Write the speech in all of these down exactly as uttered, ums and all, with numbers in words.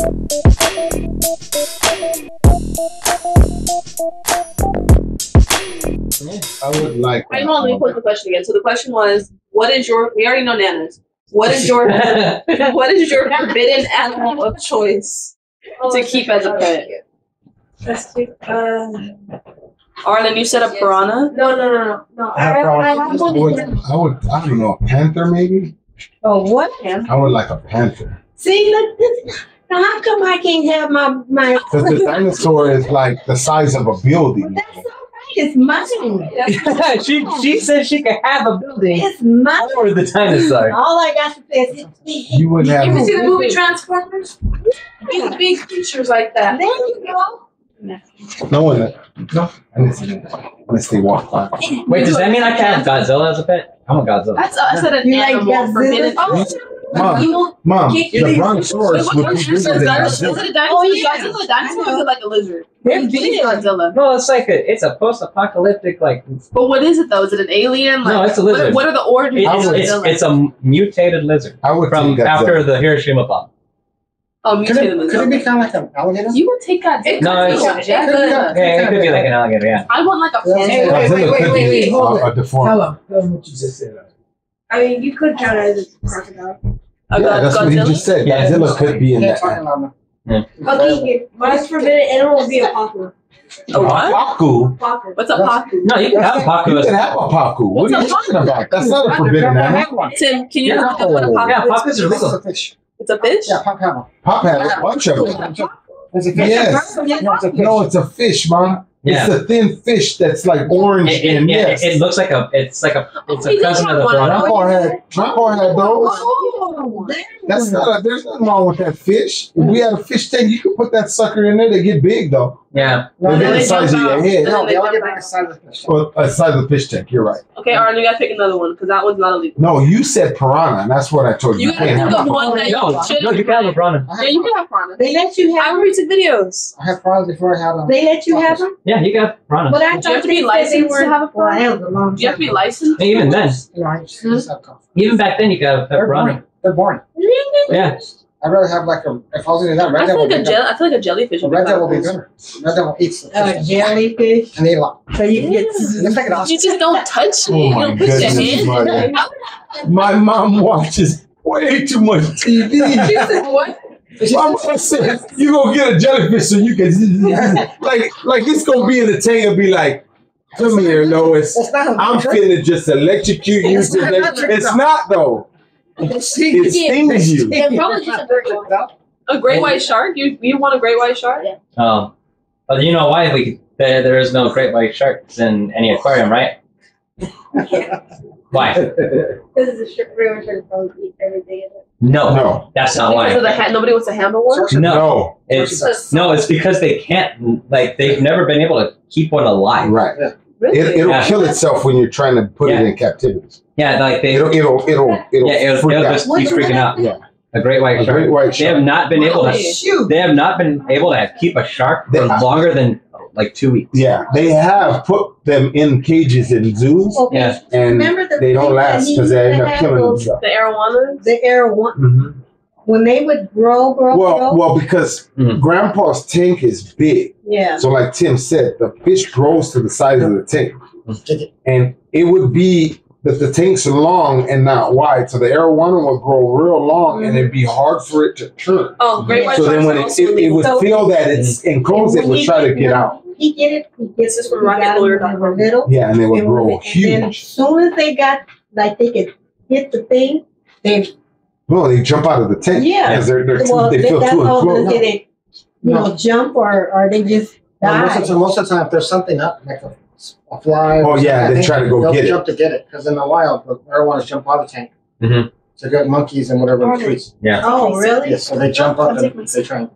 I would like. Wait, hold on, let me put the question again. So the question was, what is your? We already know Nana's. What is your? What is your forbidden animal of choice oh, to keep as a pet? Let's keep. Uh, Arden, you said a piranha? No, no, no, no, no. I, I, I, I, I, would, I would. I don't know. A panther, maybe. Oh, what panther? I would like a panther. See, look this. Now, how come I can't have my my? Because the dinosaur is like the size of a building. Well, that's it's mine. she she said she could have a building. It's mine. Or the dinosaur. All I got to say is it's me. You wouldn't have. You ever see the movie Transformers? These big creatures like that. There you go. No. No one. No. I didn't see that. Unless they walk by. Wait, does that mean I can't have Godzilla as a pet? I'm a Godzilla. That's I said an animal. Like Godzilla? Oh, Mom, Mom, the brontosaurus would be bigger than Godzilla. Is it a dinosaur? Oh, yeah. Godzilla, dinosaur, or is it like a lizard? It's big Godzilla. No, it's like a, it's a post-apocalyptic like. But what is it though? Is it an alien? Like, no, it's a lizard. What, what are the origins of Godzilla? It's, it's, it's a mutated lizard. I would from after the Hiroshima bomb. Oh, mutated lizard. Could it be kind of like an alligator? You would take Godzilla. No, it's Godzilla. Yeah, it could be like an alligator. Yeah. I want like a. Wait, wait, wait, wait, wait, hold on. Hello. What you just said. I mean, you could count it as a crocodile. Yeah, that's Godzilla? What he just said. Yeah. Godzilla could be in that. Yeah. Okay, my forbidden animal would be a pacu. A what? Pacu? Pacu. What's a pacu? No, you can have a pacu. You can have a pacu. What are you talking about? That's not a forbidden animal. Tim, can you look up what a pacu is? Yeah, pacu is a real. It's a fish. It's a fish? Yeah, pacu have a. Pacu have a bunch of them. It's a fish. Yes. No, it's a fish, Mom. Yeah. It's a thin fish that's like orange it, it, and yes. It, it looks like a, it's like a, it's a cousin of the piranha. My boy had, my boy had those. Oh, that's not a, there's nothing wrong with that fish. If we had a fish tank, you could put that sucker in there. They get big though. Yeah. They're no, the size of your head. No, they all get like the size of the fish tank. Well, the size of the fish tank, you're right. Okay, Arden, you gotta pick another one because that one's not illegal. No, you said piranha, and that's what I told you. You, you gotta pick the one that no, you no, you can have a piranha. Yeah, you can have piranha. They let you have. I read some videos. I had piranhas before I had them. They let you have them? Yeah, you got piranhas. But I have to be licensed to have a piranha. You have to be licensed. Even then. Even back then, you got a piranha. They're boring. Yeah. I'd rather have like a, if I was in that, red I feel, like a gel, I feel like a jellyfish would be better. Red devil will be better. Red devil eats it. A jellyfish? And they lot. So you can get, it's like an ostrich. You just don't touch it. Oh you don't put your hand. My mom watches way too much T V. She said, what? My mom said, you're going to get a jellyfish and you can, like, like it's going to be in the tank and be like, come here, Lois. I'm finna just electrocute you. It's not, though. It stings you. Yeah, probably just a great white. A great white shark? You you want a great white shark? Yeah. Oh, well, you know why we there, there is no great white sharks in any aquarium, right? Yeah. Why? Because the shark shark probably eat everything in it. No, no, that's not why. Because of the ha nobody wants to handle one. No, no, it's no, it's because they can't. Like they've never been able to keep one alive. Right. Yeah. Really? It, it'll yeah. kill itself when you're trying to put yeah. it in captivity. Yeah, like they. It'll it'll it'll it'll, yeah, it'll, freak it'll just keep freaking out. Yeah, a great white a shark. Great white shark. They have not been able to. Shoot. They have not been able to keep a shark for longer than like two weeks. Yeah, they have put them in cages in zoos. Okay. Yeah. And the they don't last because they end up killing themselves. The arowana. The arowana. Mm-hmm. When they would grow, grow, well, grow. Well, because mm-hmm. Grandpa's tank is big. Yeah. So like Tim said, the fish grows to the size of the tank. Mm-hmm. And it would be that the tank's long and not wide. So the arowana would grow real long and it'd be hard for it to turn. Oh, great. Mm-hmm. So then when it, it, it would so feel that it's enclosed, it would try to get out. He get it, he gets this from rocket lawyer from middle. Yeah, and they would and grow huge. And as soon as they got, like they could hit the thing, they well, they jump out of the tank. Yeah, because they're, they're too, well, they feel that's too enclosed. Do they, you know, no. jump or are they just die? Well, most, of the, most of the time, if there's something up, like a, a fly. Oh yeah, they try to go get it. They'll jump to get it because in the wild, the arowanas jump out of the tank. Mm-hmm. So good monkeys and whatever oh, trees. Yeah. Oh really? Yeah. So they jump up and they try. And,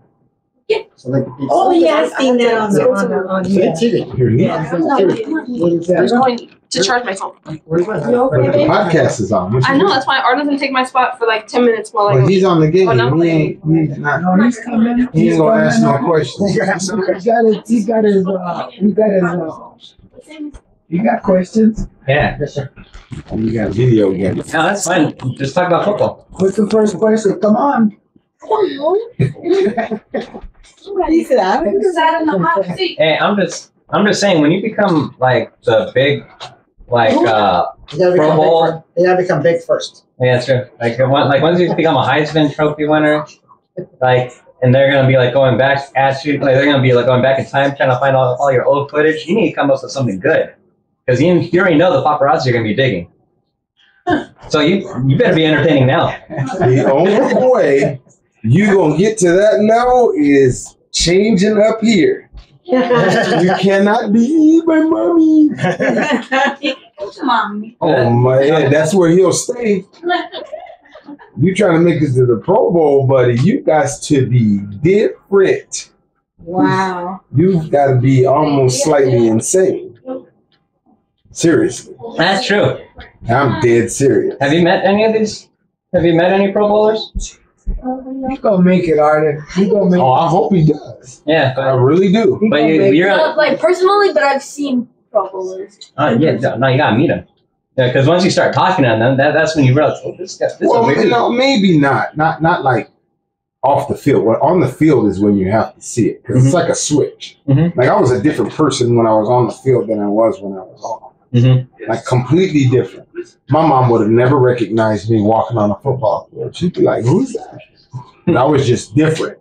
yeah. So they. Oh yeah, I've seen that on the on T V. Yeah. To charge my phone. Where's my phone? Okay, the podcast is on. What's I know, doing? That's why Arden's gonna take my spot for like ten minutes while I well, he's on the game. Oh, no, we ain't, we ain't not, no, he's coming. He ain't he's gonna coming ask no questions. He got his, he got his, uh, he got his, uh, you got questions? Yeah. Yes, sir. You got video games. No, that's fine. Just talk about football. What's the first question? Come on. Somebody said I sat in the hot seat. Hey, I'm just, I'm just saying, when you become like the big, like uh, Pro Bowl, you gotta become big first. Yeah, that's true. Like, like once you become a Heisman Trophy winner, like, and they're gonna be like going back at you, like they're gonna be like going back in time trying to find all, all your old footage. You need to come up with something good, because you, you already know the paparazzi are gonna be digging. So you you better be entertaining now. The only way you gonna get to that level is changing up here. You cannot be my mommy. Mommy. Oh my God, that's where he'll stay. You trying to make it to the Pro Bowl, buddy? You got to be different. Wow. You've got to be almost slightly insane. Seriously. That's true. I'm dead serious. Have you met any of these? Have you met any Pro Bowlers? He's gonna make it, Arden. He's gonna make it. Oh, I hope he does. Yeah, but I really do. But you, you're not, like, personally, but I've seen Pro Bowlers. Uh, yeah, no, you gotta meet them. Yeah, because once you start talking to them, that, that's when you realize, oh, this guy, this well, is weird. No, maybe not. Not not like off the field. Well, on the field is when you have to see it, because mm-hmm. it's like a switch. Mm-hmm. Like, I was a different person when I was on the field than I was when I was off. Mm-hmm. Like, completely different. My mom would have never recognized me walking on a football field. She'd be like, who's that? And I was just different.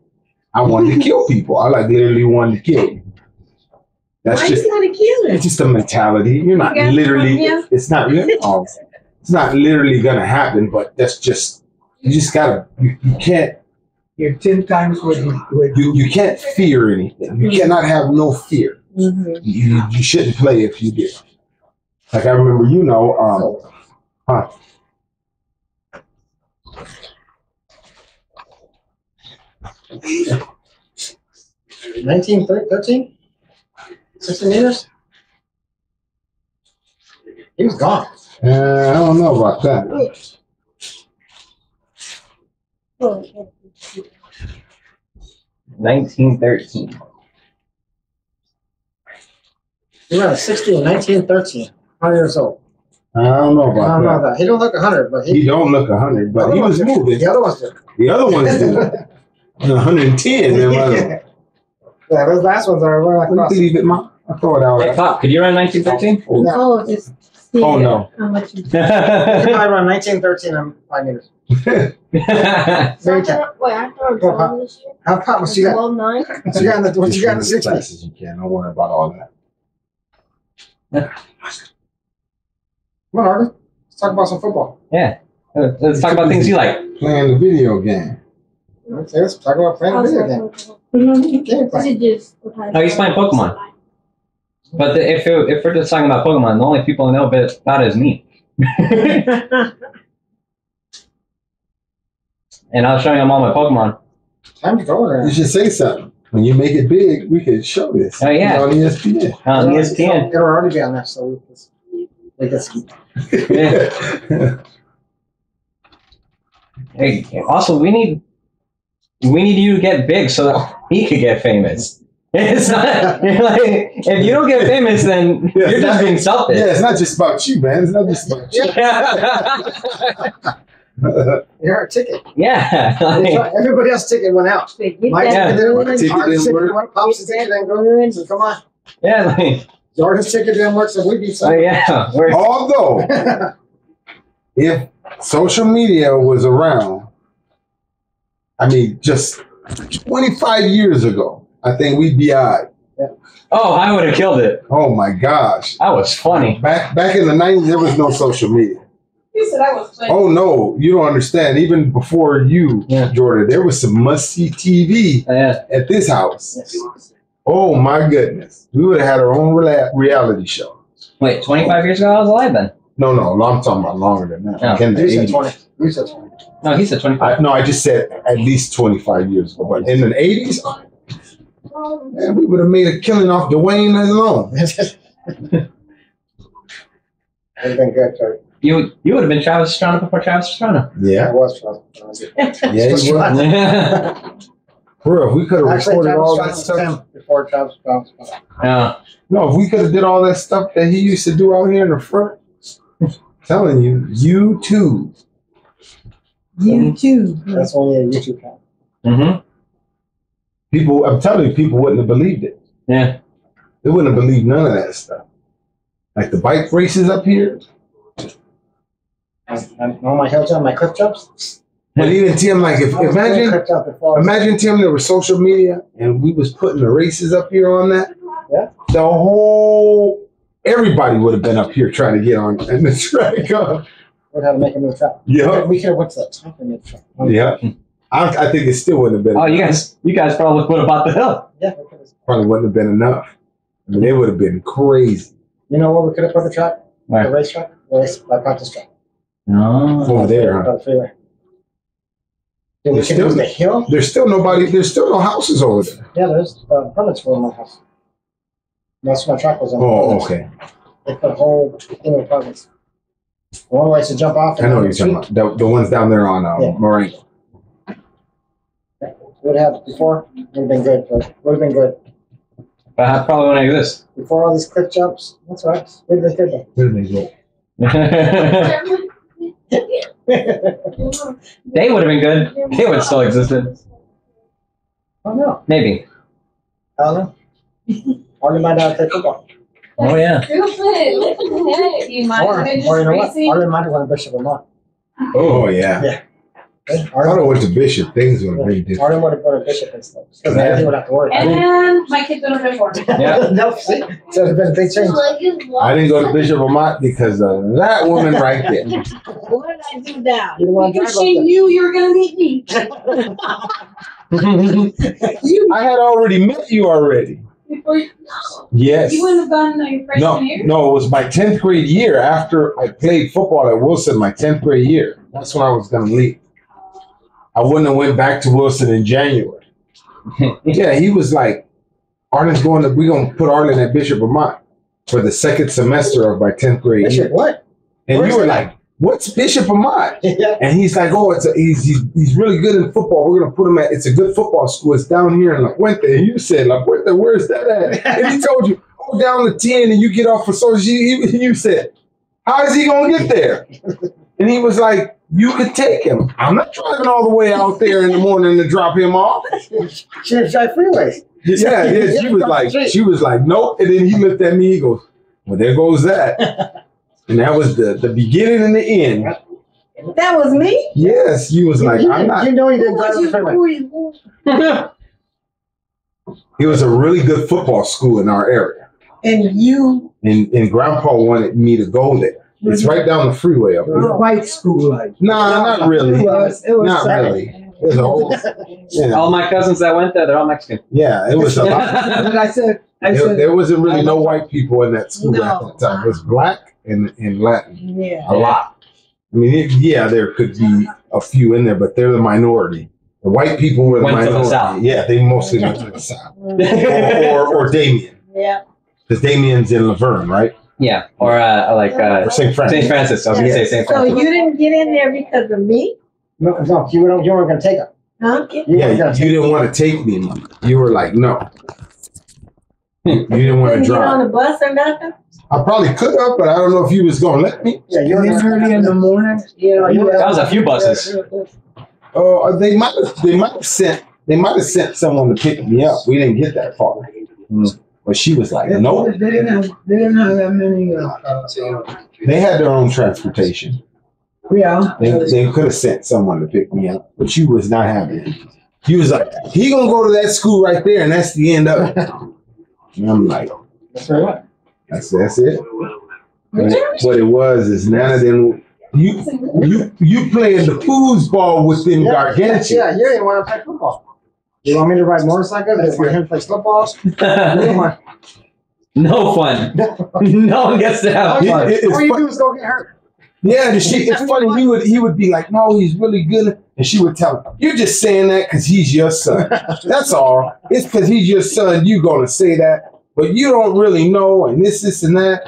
I wanted to kill people. I like literally wanted to kill you. That's Why just, you want to kill it? It's just a mentality. You're not you literally, it it's not oh, it's not literally going to happen, but that's just, you just got to, you, you can't. You're ten times what you, what you, you can't fear anything. You mm-hmm. cannot have no fear. Mm-hmm. You, you shouldn't play if you do. Like, I remember, you know, um, huh? nineteen, thirteen? sixty meters? He was gone. Uh, I don't know about that. nineteen thirteen. He was sixteen, nineteen, thirteen. one hundred years old. I don't know about I don't that. Know that. He don't look one hundred, but he, he don't look one hundred, but he was moving. The other one's did. The other one's did. one hundred ten. Then yeah. yeah, those last ones are running across. It, Ma. I throw it out. Hey, Pop, could you run nineteen thirteen? Oh, no. Oh, it's oh no. How much you can I run nineteen thirteen in five minutes. Wait, I throw this year. How Pop? What you got? Nine? What you got in the what you got in the sixties? You can. Don't worry about all that. Yeah. Come on, Arden. Let's talk about some football. Yeah. Let's, let's talk about things you like. Playing the video game. Okay, let's talk about playing the video game. game play. No, he's playing Pokemon. But the, if, it, if we're just talking about Pokemon, the only people I know about it is me. And I was showing them all my Pokemon. Time to go there. You should say something. When you make it big, we can show this. Oh, yeah. It's on E S P N. On um, E S P N. It'll already be on there, so we can... I guess. Yeah. Hey, also, we need we need you to get big so that he could get famous. It's not you're like, if you don't get famous, then yeah, you're just being selfish. Yeah, it's not just about you, man. It's not just about you. Yeah. You're our ticket. Yeah, like, everybody else's ticket went out. My yeah. ticket didn't win. Ticket didn't work. Pop's ticket didn't go in. So come on. Yeah, like. Jordan's ticket didn't work, so we be so. Oh, yeah. Although, if social media was around, I mean, just twenty-five years ago, I think we'd be all right. Yeah. Oh, I would have killed it. Oh, my gosh. That was funny. Back back in the nineties, there was no social media. You said I was playing. Oh, no. You don't understand. Even before you, yeah. Jordan, there was some must-see T V oh, yeah. at this house. Yes. Oh my goodness, we would have had our own reality show. Wait, twenty-five years ago I was alive then? No, no, I'm talking about longer than that. No. Like in the eighties. No, he said twenty-five. I, no, I just said at least twenty-five years ago. But in the eighties, oh, man, we would have made a killing off Dwayne alone. Everything good, Terry. You you would have been Travis Pastrana before Travis Pastrana. Yeah, I was Travis Pastrana. Yeah, you were. Bro, if we could have recorded all that stuff before Travis Scott. Yeah. No, if we could have did all that stuff that he used to do out here in the front. I'm telling you, YouTube. YouTube. That's only a YouTube account. Mm-hmm. People, I'm telling you, people wouldn't have believed it. Yeah. They wouldn't have believed none of that stuff. Like the bike races up here. All my hill jump, my cliff jumps. But even Tim, like, if imagine, imagine Tim, there was social media and we was putting the races up here on that. Yeah. The whole, everybody would have been up here trying to get on and the track up. We'd have to make a new track. Yeah. We could have went to that top of the track. Yeah. I, I think it still wouldn't have been. Oh, enough. you guys, you guys probably would have bought the hill. Yeah. Probably wouldn't have been enough. I mean, it would have been crazy. You know where we could have put the track? Where? The race track? The race, the practice track. No. Over there, huh? There's still, the hill? there's still nobody, there's still no houses over there. Yeah, there's uh, permits for my house. That's where my track was on. Oh, the okay. They put a whole thing of permits. One way to jump off. I know you're talking about. The, the ones down there on uh, yeah. Maureen. Would have had before, it would have been good. Would have been good. But I probably wouldn't like this. Before all these cliff jumps, that's all right. We'd have been good. They would have been good. They would have still existed. Oh no. Maybe. I don't know. Or you might not have played football. Oh yeah. Stupid. Look at that. You might have been just crazy. Or you might have won Bishop Amat. Oh yeah. Yeah. I don't know what the bishop things would be different. I don't want to go to bishop and stuff. Because I would have to worry. And my kids don't have one. Yeah. No, see? So it's been a big change. I didn't go to Bishop Amat because of that woman right there. What did I do now? Because she knew you were going to meet me. I had already met you already. Before you, no. Yes. You wouldn't have gone your freshman no, year? No, it was my tenth grade year after I played football at Wilson, my tenth grade year. That's when I was going to leave. I wouldn't have went back to Wilson in January. Yeah, he was like, Arden's going to, we're going to put Arden at Bishop Amat for the second semester of my tenth grade Bishop, year. What? And Where you were that? like, what's Bishop Amat? And he's like, oh, it's a, he's, he's he's really good in football. We're going to put him at, it's a good football school. It's down here in La Puente. And you said, La Puente, where's that at? And he told you, oh, down to ten and you get off for social. You said, how is he going to get there? And he was like, you could take him. I'm not driving all the way out there in the morning to drop him off. She didn't drive freeways. Yeah, yeah. She was like, she was like, nope. And then he looked at me. He goes, well, there goes that. And that was the the beginning and the end. That was me. Yes, you was like, I'm not. You know he didn't drive freeways. It was a really good football school in our area. And you. And and Grandpa wanted me to go there. It's right down the freeway up here. White school, like nah, not really. It was, it was not sad. really. It was old, you know. All my cousins that went there, they're all Mexican. Yeah, it was a lot. I said, I there, said, there wasn't really no white people in that school no. at that time. It was black and and Latin. Yeah, a lot. I mean, it, yeah, there could be a few in there, but they're the minority. The white people were the went minority. To the South. Yeah, they mostly went to the South. or or, or Damien. Yeah, because Damien's in Laverne, right? Yeah, or uh, like uh, Saint Francis. Saint Francis. I was yeah. gonna say Saint Francis. So you didn't get in there because of me? No, no, you weren't. You weren't gonna take it. Huh? You yeah, you didn't want to take me. You were like, no. You didn't want to drive. Get on the bus or nothing? I probably could have, but I don't know if you was gonna let me. Yeah, you were early in the morning. Yeah, you were, that was a few buses. Oh, uh, they might have. They might have sent. They might have sent someone to pick me up. We didn't get that far. Mm. But she was like, no. Nope. They didn't have, they didn't have that many. Uh, uh, they had their own transportation. Yeah. They, they could have sent someone to pick me up, but she was not having it. She was like, he going to go to that school right there, and that's the end of it. And I'm like, that's right. I said, that's it. And what it was is Nana didn't. You, you, you playing the foosball with them yeah, gargantuan. Yeah, you didn't want to play football. You want me to ride motorcycles? You want him to play football? No fun. No one gets to have fun. It, it, all you do is go get hurt. Yeah, she, it's funny. He would he would be like, no, he's really good. And she would tell him, you're just saying that because he's your son. That's all. It's because he's your son. You're going to say that. But you don't really know and this, this, and that.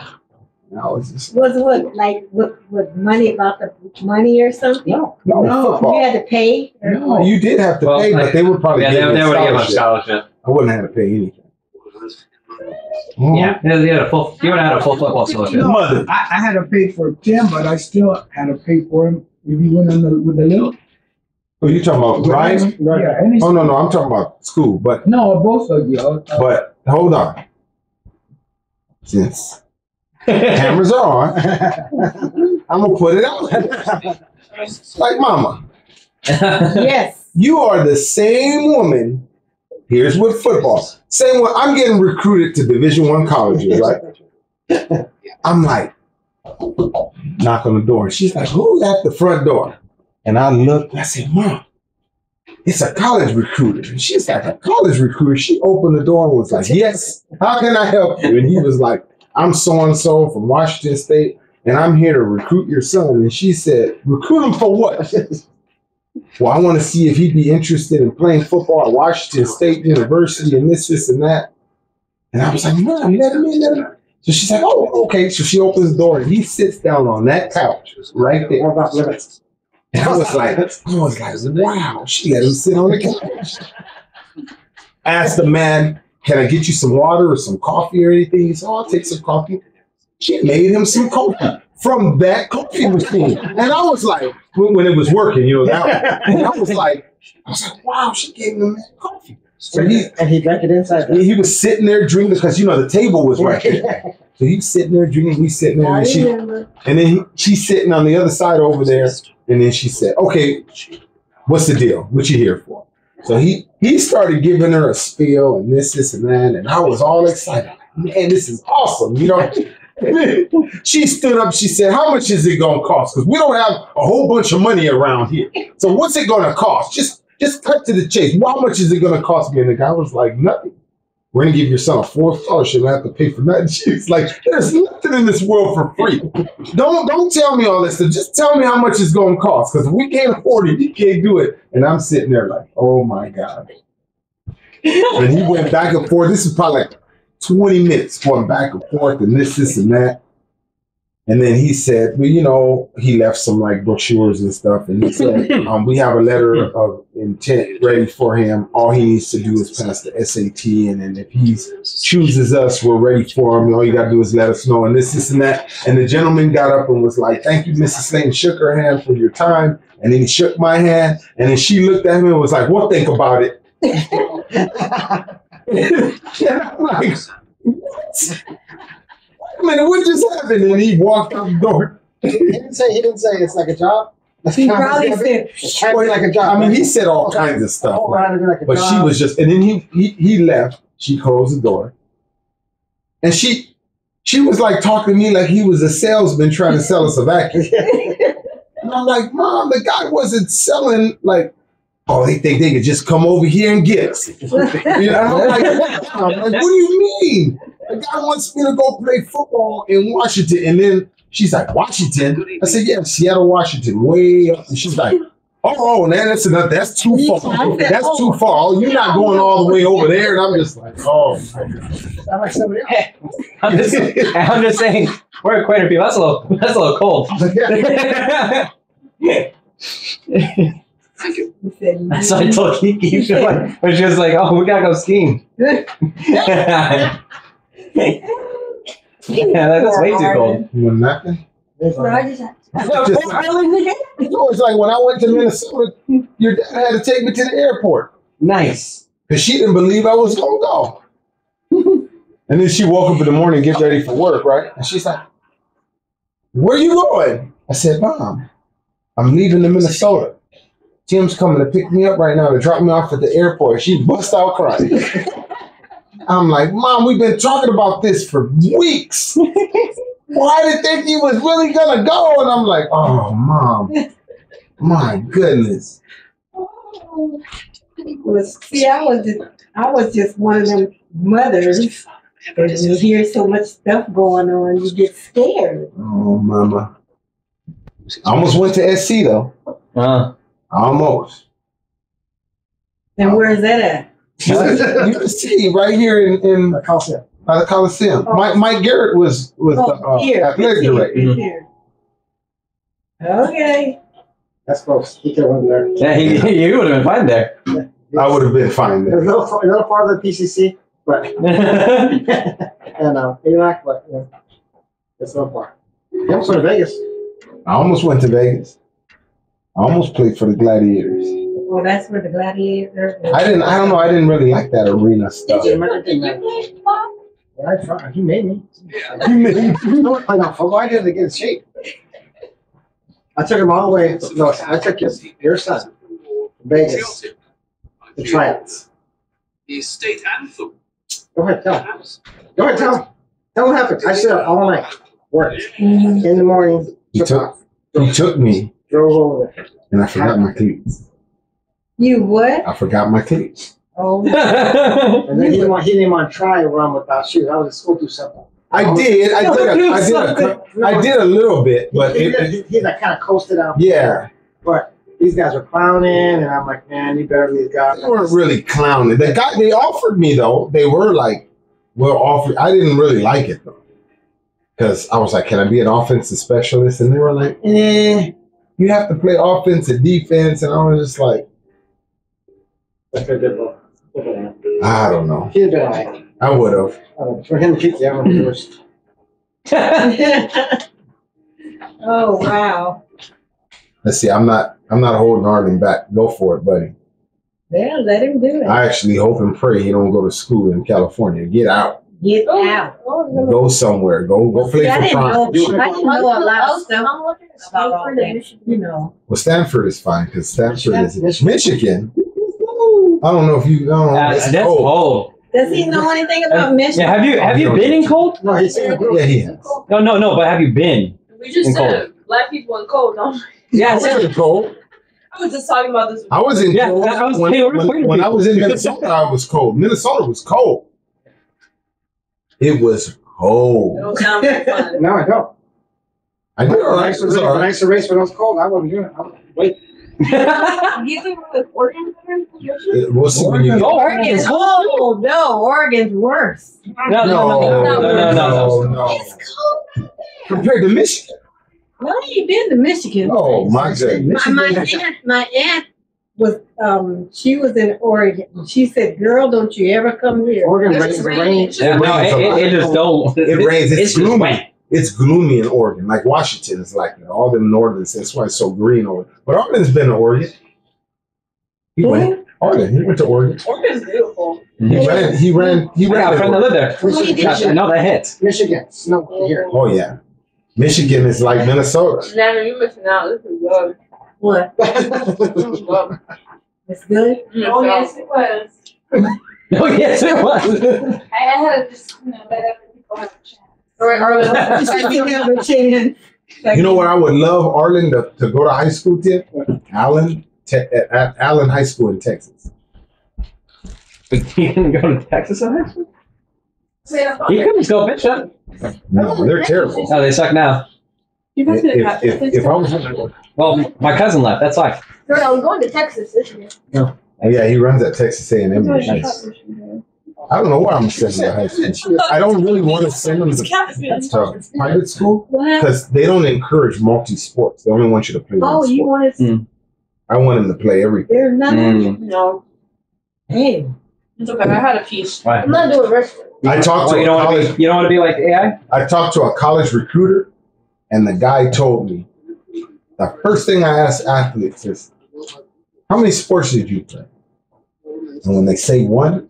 No, it's just... Was what, like, with, with money, about the money or something? No, no, no. You had to pay? No, you did have to well, pay, like, but they would probably yeah, give they, they would give a scholarship. I wouldn't have to pay anything. Oh. Yeah, you had a full, you would have had a full football scholarship. No, Mother. I, I had to pay for Tim, but I still had to pay for him if he went in the, with the little. Who are you talking about, Brian? Yeah, oh, no, no, I'm talking about school. But no, both of you. Uh, but hold on. Since cameras are on, I'm going to put it out. Like mama. Yes. You are the same woman. Here's with football. Same way I'm getting recruited to Division One colleges, right? I'm like, knock on the door. She's like, who's at the front door? And I looked, I said, Mom, it's a college recruiter. And she's like, a college recruiter? She opened the door and was like, yes, how can I help you? And he was like, I'm so-and-so from Washington State, and I'm here to recruit your son. And she said, recruit him for what? Well, I want to see if he'd be interested in playing football at Washington State University and this, this, and that. And I was like, Mom, let him in, let him in. So she's like, oh, okay. So she opens the door, and he sits down on that couch right there. And I was like, I was like, wow, she let him sit on the couch. I asked the man, can I get you some water or some coffee or anything? He said, oh, I'll take some coffee. She made him some coffee from that coffee machine. And I was like, when it was working, you know, that one. And I was like, I was like, wow, she gave him that coffee. So he, and he drank it inside. He, he was sitting there drinking because, you know, the table was right there. So he was sitting there drinking, we sitting there. And, she, and then he, she's sitting on the other side over there. And then she said, okay, what's the deal? What you here for? So he, he started giving her a spiel and this, this, and that. And I was all excited. Man, this is awesome. You know, she stood up. She said, how much is it going to cost? Because we don't have a whole bunch of money around here. So what's it going to cost? Just just cut to the chase. Well, how much is it going to cost me? And the guy was like, nothing. We're going to give your son a full scholarship. I have to pay for nothing. She's like, there's nothing in this world for free. Don't don't tell me all this stuff. Just tell me how much it's going to cost. Because if we can't afford it, you can't do it. And I'm sitting there like, oh, my God. And he went back and forth. This is probably like twenty minutes going back and forth and this, this, and that. And then he said, well, you know, he left some like brochures and stuff. And he said, um, we have a letter of intent ready for him. All he needs to do is pass the S A T. And then if he chooses us, we're ready for him. All you got to do is let us know and this, this, and that. And the gentleman got up and was like, thank you, Missus Slayton, shook her hand for your time. And then he shook my hand. And then she looked at him and was like, well, think about it. And I'm like, what? I mean, what just happened? And he walked out the door. He didn't say, he didn't say it's like a job. He probably said it's like a job. I mean, he said all kinds of stuff. Oh, like, like a but job. She was just, and then he, he he left. She closed the door. And she she was like talking to me like he was a salesman trying to sell us a vacuum. And I'm like, Mom, the guy wasn't selling like, oh, they think they could just come over here and get us. You know, I'm like, I'm like, what do you mean? The guy wants me to go play football in Washington. And then she's like, Washington? I said, yeah, Seattle, Washington, way up. And she's like, oh, oh man, that's enough. That's too far. That's too far. You're not going all the way over there. And I'm just like, oh, my God. I'm just, I'm just saying, we're acquainted people. That's a little, that's a little cold. Yeah. So I told Kiki, she was like, but she was like, oh, we got to go skiing. Yeah, that's way too cold. You want nothing? It's like when I went to Minnesota, your dad had to take me to the airport. Nice. Because she didn't believe I was going to go. And then she woke up in the morning, get ready for work, right? And she's like, where you going? I said, Mom, I'm leaving to Minnesota. Tim's coming to pick me up right now to drop me off at the airport. She bust out crying. I'm like, Mom, we've been talking about this for weeks. Why did think he was really going to go? And I'm like, oh, Mom, my goodness. Oh, was, see, I was, just, I was just one of them mothers that you hear so much stuff going on, you get scared. Oh, Mama. I almost went to S C, though. Uh-huh. Almost. And where is that at? You can see right here in, in the Coliseum. By the Coliseum. Oh. Mike, Mike Garrett was, was oh, the uh, here, athletic director. Mm-hmm. Okay. That's close. He could have went there. Yeah, he, he, he would have been fine there. Yeah, I would have been fine there. It was a little, a little farther than P C C, but I don't know. Iraq, but yeah, it's no far. I almost went to Vegas. I almost went to Vegas. I almost played for the Gladiators. Well, that's where the gladiators. I didn't. I don't know. I didn't really like that arena stuff. Did you, did you play football? Yeah, I tried. He made me. Yeah. He made me. I know football. I did it against shape. I took him all the way. No, I took his your son, Vegas, the trials. The state anthem. Go ahead, tell him. Go ahead, tell him. Tell him what happened. I stood up all night, worked in the morning. He took. He took me. Drove over there. And I forgot my cleats. You what? I forgot my cleats. Oh. And then he didn't want, he didn't want to try a run without shoes. I was at school too simple. I did. I did. I did, a, I, did a, I did a little bit, but he, he, he, he like kind of coasted out. Yeah. But these guys were clowning, and I'm like, man, you better leave God. They weren't really clowning. They got. They offered me though. They were like, well, offered. I didn't really like it though, because I was like, can I be an offensive specialist? And they were like, eh. You have to play offense and defense, and I was just like, I don't know. He'd been right. I would have. Uh, for him to keep the arm first. Oh wow. Let's see. I'm not. I'm not holding Arden back. Go for it, buddy. Yeah, let him do it. I actually hope and pray he don't go to school in California. Get out. Get oh, out. Oh, no. Go somewhere. Go go play yeah, for Stanford. I didn't know a lot of stuff about all that, you know. Well, Stanford is fine because Stanford is Michigan. Michigan. I don't know if you know. Uh, that's cold. cold. Does he know anything about uh, Michigan? Yeah, have you have you been in cold? No, he's in cold. Yeah, he has. No, no, no. But have you been? We just in said cold? Black people in cold. No? Yeah, I was in cold. I was just talking about this. I was in yeah, cold. I was when, when, when, when I was in Minnesota, I was cold. Minnesota was cold. It was cold. No, no, I don't. I did all right. When I used to race when it was cold, I wasn't doing it. I was wait. He's even with Oregon. It wasn't Oregon. When you oh, Oregon's cold. No, Oregon's worse. No, no, no, no, no, no. no, no, no, no. It's cold out there. Compared to Michigan. Well, you've been to Michigan. Oh, my goodness. My, my aunt, my aunt was, um, she was in Oregon. She said, "Girl, don't you ever come here." Oregon rains. It rains. It, it, it just don't. It, it rains. It's, it's gloomy. It's gloomy in Oregon. Like Washington is like you know, all them northern states. That's why it's so green over. But Arden's been to Oregon. He went. Mm-hmm. Arden. He went to Oregon. Oregon's beautiful. He yeah. ran. He ran. He ran. I got a friend that lived there. Michigan. I know that hits. Michigan. Snow oh. here. Oh yeah. Michigan is like Minnesota. Nana, you're missing out. This is love. What? It's good? Mm, oh, so. Yes, it was. Oh, yes, it was. I had to just, you know, let other people have a chance. Or, or have a chance. Like, you know what I would love, Arlen, to, to go to high school, Tip? Allen, te at Allen High School in Texas. But he didn't go to Texas in high school? Yeah. He couldn't still pitch up. No, they're terrible. Oh, they suck now. You guys if, if, if, if, if I was, well, my cousin left. That's why. No, no, I'm going to Texas this year. No. Yeah, he runs at Texas A and M. Nice. I don't know where I'm sending him to school. I don't really want to send him to private school because they don't encourage multi sports. They only want you to play. Oh, you want to? Mm. I want him to play everything. They're not. Mm. No. Hey, it's okay. I had a piece. Right. I'm not doing wrestling. I talked to oh, a you don't college. Want to be, you don't want to be like A I. I talked to a college recruiter. And the guy told me, the first thing I ask athletes is, how many sports did you play? And when they say one,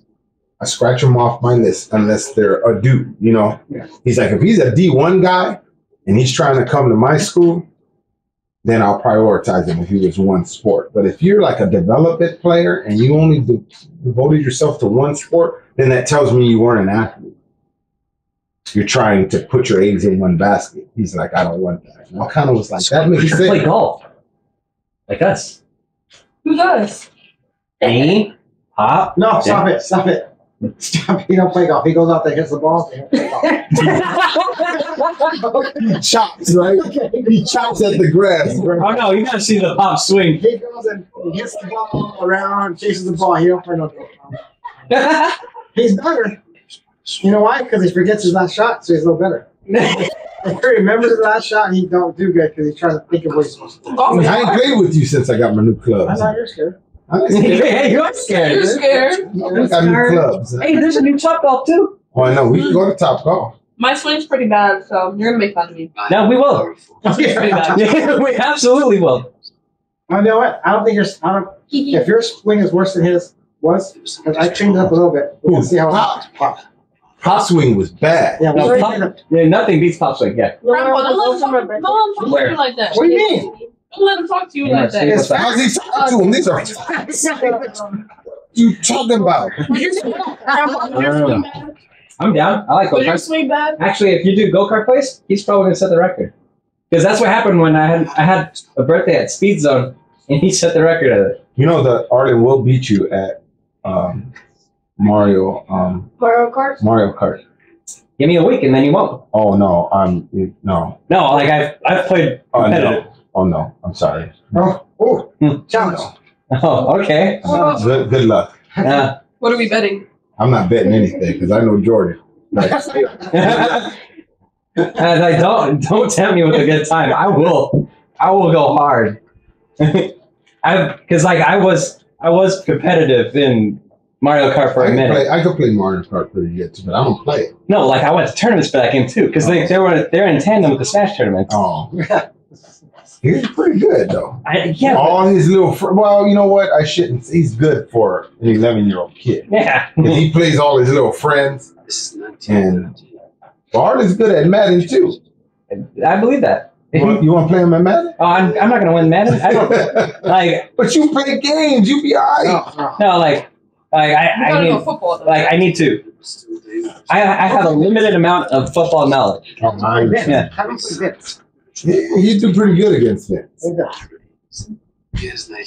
I scratch them off my list unless they're a dude, you know? Yeah. He's like, if he's a D one guy and he's trying to come to my school, then I'll prioritize him if he was one sport. But if you're like a development player and you only de devoted yourself to one sport, then that tells me you weren't an athlete. You're trying to put your eggs in one basket. He's like, I don't want that. And I kind of was like, that makes sense. Play golf. Like us. Who does? Ain't Pop. No, stop it. Stop it. Stop it. He don't play golf. He goes out there, hits the ball. He don't play golf. He chops, right? He chops at the grass. Oh, no. You got to see the Pop swing. He goes and hits the ball around, chases the ball. He don't play no golf. He's better. You know why? Because he forgets his last shot, so he's no better. If he remembers his last shot, and he don't do good because he's trying to think of what he's supposed to do. I, mean, I ain't played with you since I got my new clubs. I thought you're scared. I'm scared. Hey, you're scared. You're scared. You're scared. I got new clubs. Hey, there's a new Top Golf too. Oh, I know. We can go to Top Golf. My swing's pretty bad, so you're gonna make fun of me. No, we will. Yeah. Yeah, we absolutely will. I know what. I don't think you're. I don't, if your swing is worse than his was, I cleaned up a little bit. We can see how pop. pop. Pop swing was bad. Yeah, well, pop, pop, yeah nothing beats pop swing. Yeah. No, no, no, no, no, no, no, no, talk to you like that. What do you mean? Don't let him talk to you like that. How's he talking to him? These are facts. You talking about? um, I'm down. I like go karts. Actually, if you do go kart place, he's probably gonna set the record. Because that's what happened when I had I had a birthday at Speed Zone, and he set the record at it. You know that Arden will beat you at um, Mario um, Mario Kart. Mario Kart. Give me a week, and then you won't. Oh no, I'm um, no. No, like I've I've played competitive. Oh no, oh, no. I'm sorry. Oh, oh, mm. challenge. Oh, okay. Oh. Good, good luck. Uh, what are we betting? I'm not betting anything because I know Jordan. Like, and like, don't don't tempt me with a good time. I will, I will go hard. I because like I was I was competitive in Mario Kart for I a minute. Play, I could play Mario Kart pretty good, but I don't play it. No, like I went to tournaments for that game too because oh. they they were they're in tandem with the Smash tournament. Oh, he's pretty good though. I, yeah, all his little fr well, you know what? I shouldn't. He's good for an eleven-year-old kid. Yeah, he plays all his little friends. This is not and Arden's good at Madden too. I believe that. You want, you want to play him at Madden? Oh, I'm, I'm not going to win Madden. I don't, like, but you play games. You be all right. No, no like, like I, I need, go football, like I need to. I, I have a limited amount of football knowledge. Oh my goodness! Yeah. How do you get? Yeah, he'd do pretty good against Vince.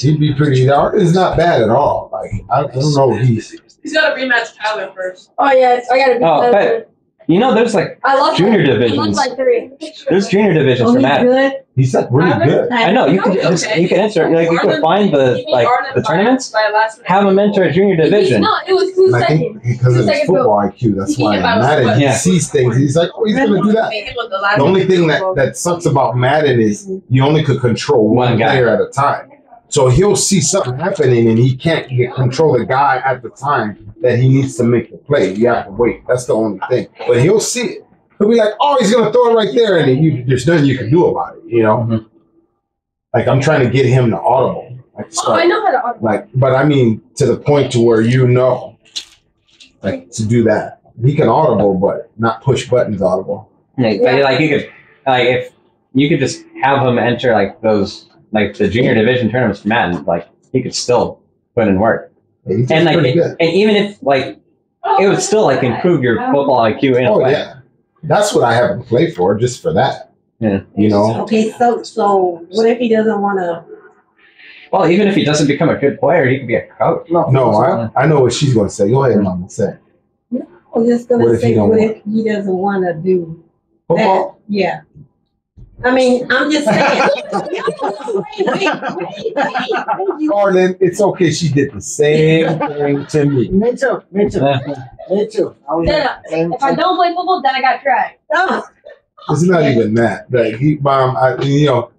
He'd be pretty. Arden's not bad at all. Like I, I don't know. He's he's got to rematch Tyler first. Oh yeah, I got to rematch Tyler. You know, there's like I love junior that. divisions. I love like three. There's junior divisions oh, for Madden. He's like really Arden, good. I know you can just, okay. you can enter like you can find the like the tournaments. Have him enter a junior division. No, it was two seconds. Because of his football I Q, that's why Madden he sees things. He's like, oh, he's gonna do that. The only thing that that sucks about Madden is you only could control one player at a time. So he'll see something happening and he can't get control the guy at the time that he needs to make the play. You have to wait. That's the only thing. But he'll see it. He'll be like, oh, he's going to throw it right there. And you, there's nothing you can do about it, you know? Mm-hmm. Like, I'm trying to get him to audible. Like, start, oh, I know how to audible. Like, but I mean, to the point to where you know, like, to do that. He can audible, but not push buttons audible. Yeah, but, like, you could, like, if you could just have him enter, like, those... Like the junior division tournaments for Madden, like he could still put in work, yeah, and like, it, and even if like it would still like improve your football I Q in oh, a way. Yeah, that's what I haven't played for, just for that. Yeah, you know. Okay, so so what if he doesn't want to? Well, even if he doesn't become a good player, he could be a coach. No, no, I, I know what she's going to say. Go ahead, Mama, say. No, I was just going to say, what if he doesn't want to do football? That? Yeah. I mean, I'm just saying. Arden, it's okay. She did the same thing to me. Me too. Me too. Me too. I was yeah. If I don't play football, then I got tried. Oh. It's not even that. Like, he, mom, I, you know.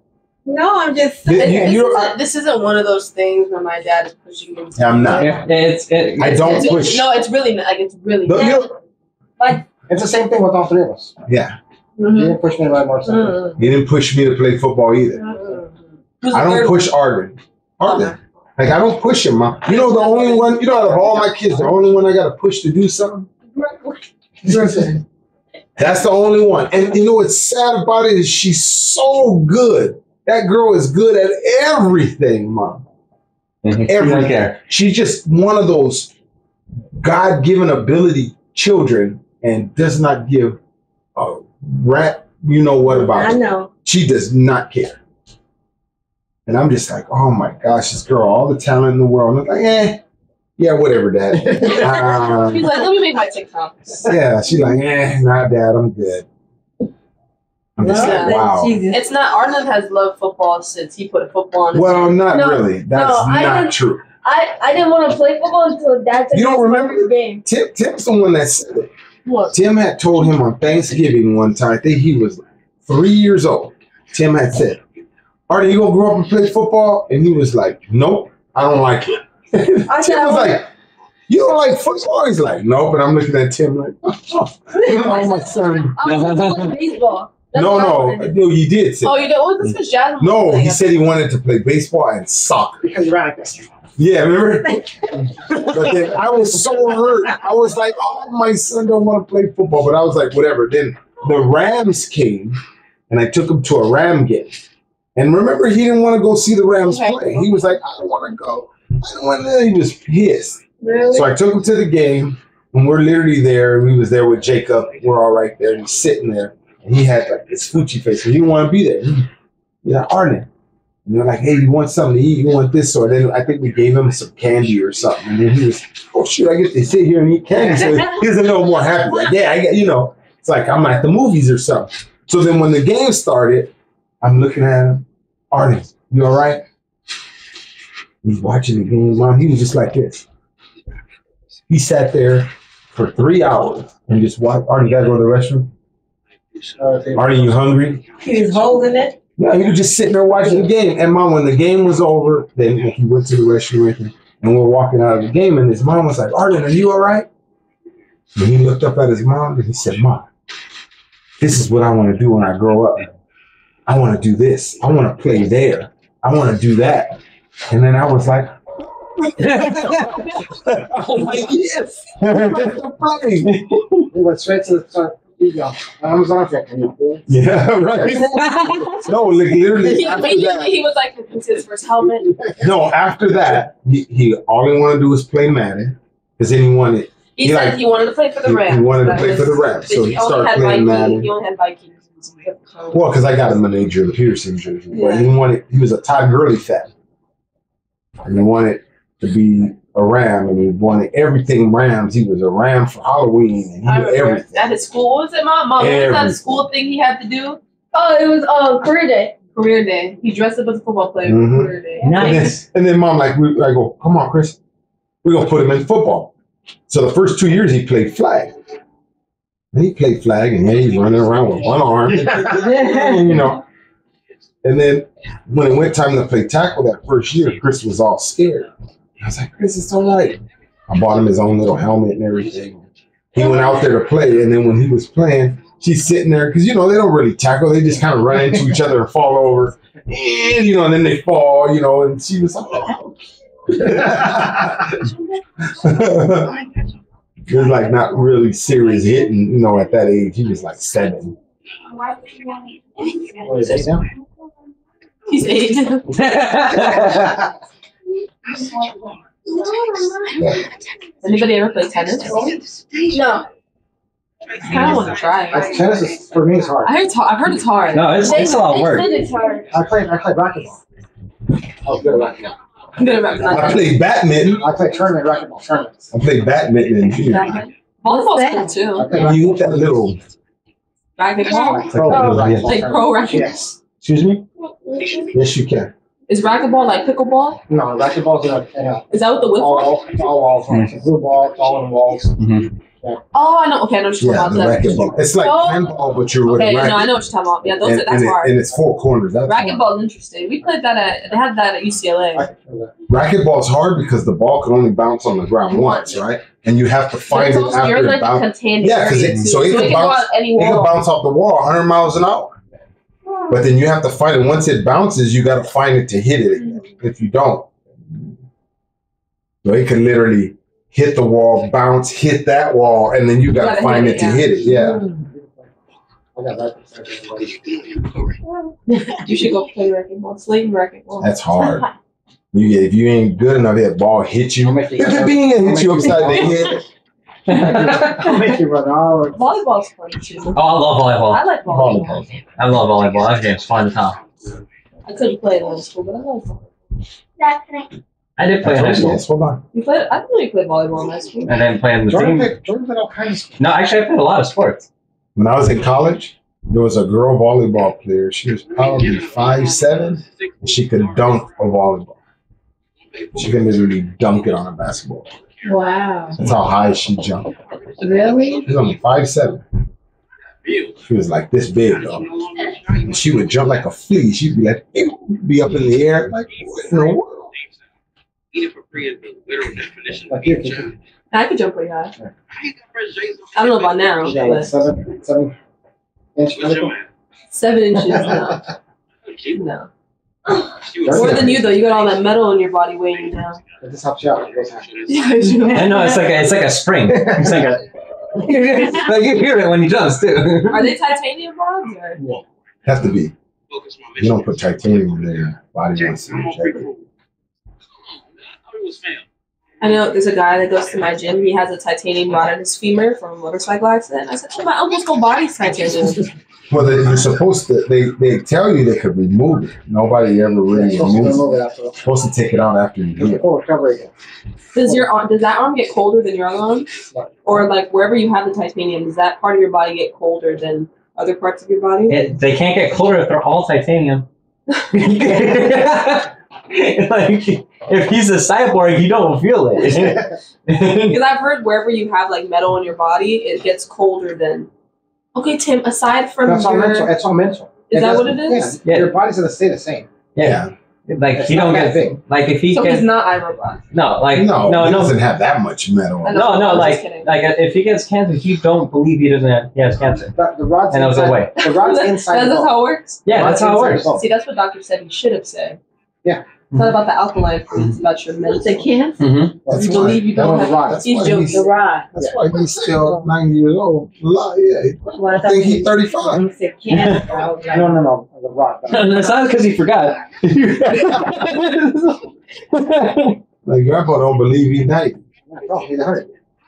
No, I'm just saying. This, you, this, isn't, this isn't one of those things where my dad is pushing me. I'm not. It's, it, I don't it's, push. No, it's really like it's really. No, like, it's the same thing with all three of us. Yeah. Mm-hmm. He didn't push me to play more soccer. He didn't push me to play football either. Mm-hmm. I don't push Arden. Arden. Like, I don't push him, Mom. You know, the only one, you know, out of all my kids, the only one I got to push to do something? That's the only one. And you know what's sad about it is she's so good. That girl is good at everything, Mom. Mm-hmm. Everything. She's just one of those God-given ability children and does not give a rat, you know what about I know. It. She does not care. And I'm just like, oh my gosh, this girl, all the talent in the world. And I'm like, eh, yeah, whatever, Dad. um, she's like, let me make my TikTok. Yeah, she's like, eh, nah, Dad, I'm good. I'm just no, like, wow. It's not, Arden has loved football since he put football on. Well, not no, really. That's no, not true. I, I didn't want to play football until Dad took the game. Tip, tip's the one that said it. What? Tim had told him on Thanksgiving one time, I think he was three years old. Tim had said, Arden, you gonna grow up and play football? And he was like, nope, I don't like it. I Tim was like, you don't like football? He's like, nope. And I'm looking at Tim like, oh, oh, oh my son. I was playing baseball. That's no, no, no, he did say. Oh, you did? Oh, this was Jasmine. No, he said he wanted to play baseball and soccer. Because Rockies. Yeah, remember? But then I was so hurt. I was like, oh, my son don't want to play football. But I was like, whatever. Then the Rams came, and I took him to a Ram game. And remember, he didn't want to go see the Rams okay. play. He was like, I don't want to go. I don't want to. He was pissed. Really? So I took him to the game, and we're literally there. We was there with Jacob. We're all right there. And he's sitting there. And he had like this foochy face. He didn't want to be there. He's like, Arden. And they're like, hey, you want something to eat? You want this? Or then I think we gave him some candy or something. And then he was, oh, shoot, I get to sit here and eat candy. So he was a little more happy. Like, yeah, I get, you know, it's like I'm at the movies or something. So then when the game started, I'm looking at him. Arden, you all right? He's watching the game. Mom, he was just like this. He sat there for three hours and just watched. Arden, you got to go to the restroom? Arden, you hungry? He was holding it. Yeah, he was just sitting there watching the game. And mom, when the game was over, then he went to the restroom with me, and we were walking out of the game, and his mom was like, Arden, are you all right? And he looked up at his mom, and he said, Mom, this is what I want to do when I grow up. I want to do this. I want to play there. I want to do that. And then I was like, oh my, yes. I'm about to play. We went straight to the top. Yeah, I was on it. Yeah, right. No, like, literally. He, that, he was like, it's his first helmet. No, after that, he, he all he wanted to do was play Madden. Because then he wanted. He, he said like, he wanted to play for the Rams. He wanted to play for the Rams. So he, he started playing Vikings, Madden. He only had Vikings. Well, because I got him an Adrian Peterson jersey. Yeah. But he wanted, he was a Todd Gurley fan. And he wanted to be a Ram, and he wanted everything Rams. He was a Ram for Halloween, and he I did everything. At his school, what was it, Mom? Mom, everything. What was that school thing he had to do? Oh, it was uh, career day. Career day. He dressed up as a football player. Mm-hmm. For career day. Nice. And then, and then Mom, like, we, I go, come on, Chris. We're going to put him in football. So the first two years, he played flag. And he played flag, and he's running around with one arm. And, you know. And then when it went time to play tackle that first year, Chris was all scared. I was like, Chris, it's all right. I bought him his own little helmet and everything. He went out there to play, and then when he was playing, she's sitting there, because, you know, they don't really tackle. They just kind of run into each other and fall over. And, you know, and then they fall, you know, and she was like, oh. It was like not really serious hitting, you know, at that age. He was like seven. What is he now? He's eight. Anybody ever play tennis? No. I kind of want to try. I, tennis is, for me is hard. I heard t- I've heard it's hard. No, it's, it's a lot of work. It's hard. I played I played racquetball. I was good at racquetball. I'm good at racquetball. I played badminton. I played tournament racquetball tournaments. I played badminton. Volleyball's cool too. I played, you hit that little racquetball. Like, like pro racquetball. Yes. Excuse me. Yes, you can. Is racquetball like pickleball? No, racquetball's not. Yeah. Is that what the whip? All, all, all walls, mm-hmm. It's blue ball, all in walls. Mm-hmm. Yeah. Oh, I know. Okay, I know what you're talking about. Yeah, racquetball. It's like oh. handball, but you're with okay, a racket. No, I know what you're talking about. Yeah, those and, are, that's and hard. It, and it's four corners. That's racquetball is interesting. We played that at. They had that at U C L A. Racquetball's hard because the ball can only bounce on the ground once, right? And you have to find so it after you're like bounce. Contained yeah, because it, so, so it can, can bounce. It can bounce off the wall, one hundred miles an hour. But then you have to find it. Once it bounces, you got to find it to hit it again. If you don't, so it can literally hit the wall, bounce, hit that wall, and then you got to find it, it to hit it. Yeah. You should go play racquetball, slave racquetball. That's hard. You if you ain't good enough, that ball hit you. If the being hit you upside the head. Volleyball's fun too. Oh, I love volleyball. I like volleyball. volleyball. I love volleyball. That game's fun as hell. I couldn't play it in high school, but I love volleyball. I did play in high school. Hold on. You played? I didn't really play volleyball in high school. And then playing the Jordan team. Played, Jordan played all kinds of sports. No, actually, I played a lot of sports. When I was in college, there was a girl volleyball player. She was probably five seven, and she could dunk a volleyball. She could literally dunk it on a basketball. Wow. That's how high she jumped. Really? She was only five seven. She was like this big, though. And she would jump like a flea. She'd be like, be up in the air. Like, what in the world? I could jump pretty high. I don't know about now. But... Seven inches now. No. More than you though. You got all that metal in your body weighing you down. It just helps you out. I know. It's like a, it's like a spring. It's like a. Like you hear it when you jump too. Are they titanium rods or? Yeah. Have to be. You don't put titanium in their body weight. I know there's a guy that goes to my gym. He has a titanium rod in his femur from a motorcycle accident. I said, "Oh, my elbow's whole body's titanium." Well, they, they're supposed to. They they tell you they could remove it. Nobody ever really yeah, removes it. You're supposed to take it out after you do it. Oh, recover again. Does your arm? Does that arm get colder than your other arm? Or like wherever you have the titanium, does that part of your body get colder than other parts of your body? It, they can't get colder if they're all titanium. Like, if he's a cyborg, you don't feel it. Because I've heard wherever you have like metal in your body, it gets colder than. Okay, Tim. Aside from that's your, all mental. It's all mental. Is it that what it is? Yeah. Yeah. Your body's gonna stay the same. Yeah. yeah. Like it's he don't get thing. Like if he so can, he's not iRobot. No, like no, no, he no. doesn't have that much metal. No, no, no like like if he gets cancer, you don't believe he doesn't have he has cancer. The, the rod's and inside. Away. The rod's inside. That's how it works. Yeah, that's how it works. See, that's what doctor said he should have said. Yeah. It's mm-hmm. not about the alkaline foods, it's about your mental. They can't. Mm-hmm. That's you believe you don't have right. He's jokes the ride. That's yeah. why he's still ninety years old. Lie, yeah. Well, I think he's thirty-five. He can't. Like, no, no, no. The rock. No, no, it's not because he forgot. Like, grandpa don't believe he died. No, he died.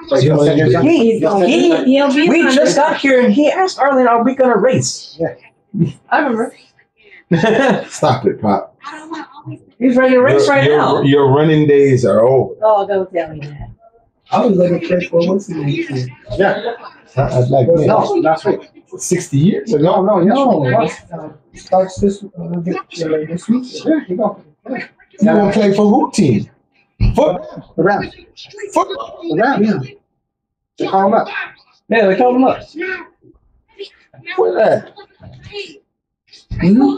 Like, you know, he, he, he'll be we just got here and he asked Arlen, are we going to race? Yeah. I remember. Stop it, Pop. I don't want to always. He's running a race right your, now. Your running days are over. Oh, don't tell me that. I was like a fresh for once in the yeah. I, I was like, man, no, last week. sixty years ago? No, no, no. no. no. Starts this, uh, this, uh, this week. Sure, you go. Yeah. You going to play for who team? For the Rams. For the Rams. Yeah. They call them up. Yeah, they call them up. Where's that? Mm-hmm.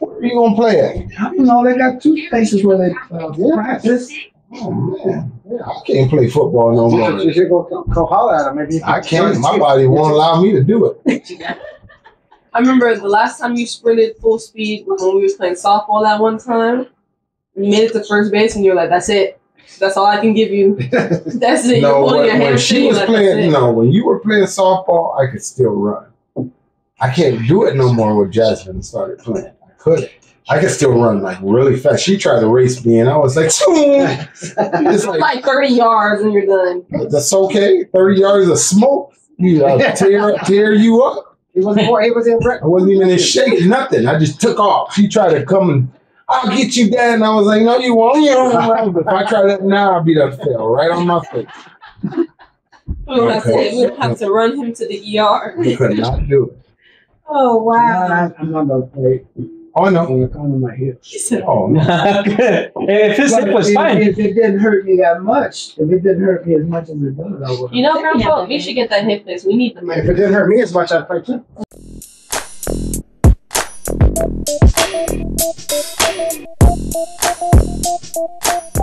Where are you gonna play at? I don't know. They got two places where they uh, yeah. practice. Oh man, yeah, I can't play football no more. You should go, go holler at them. Maybe I can't. My body won't allow me to do it. I remember the last time you sprinted full speed was when we were playing softball that one time. You made it to first base and you're like, "That's it. That's all I can give you. That's it." No, you're pulling your hamstring. When she was like, playing, no, when you were playing softball, I could still run. I can't do it no more with Jasmine started playing. I couldn't. I could still run like really fast. She tried to race me and I was like, it's like, like thirty yards and you're done. That's okay. thirty yards of smoke. You know, tear, tear you up. It wasn't more, it was in I wasn't even in shape, nothing. I just took off. She tried to come and I'll get you dad. And I was like, no, you won't. You won't. If I try that now, I'll be that fail right on my face. Well, that's it. We would have to run him to the E R. We could not do it. Oh wow! I'm not gonna play. Oh no! I'm gonna my hip. Oh no! If his hip was fine, if it didn't hurt me that much, if it didn't hurt me as much as it does, I would. You know, Grandpa, we should get that hip fixed. We need the money. If it didn't hurt me as much, I'd play too.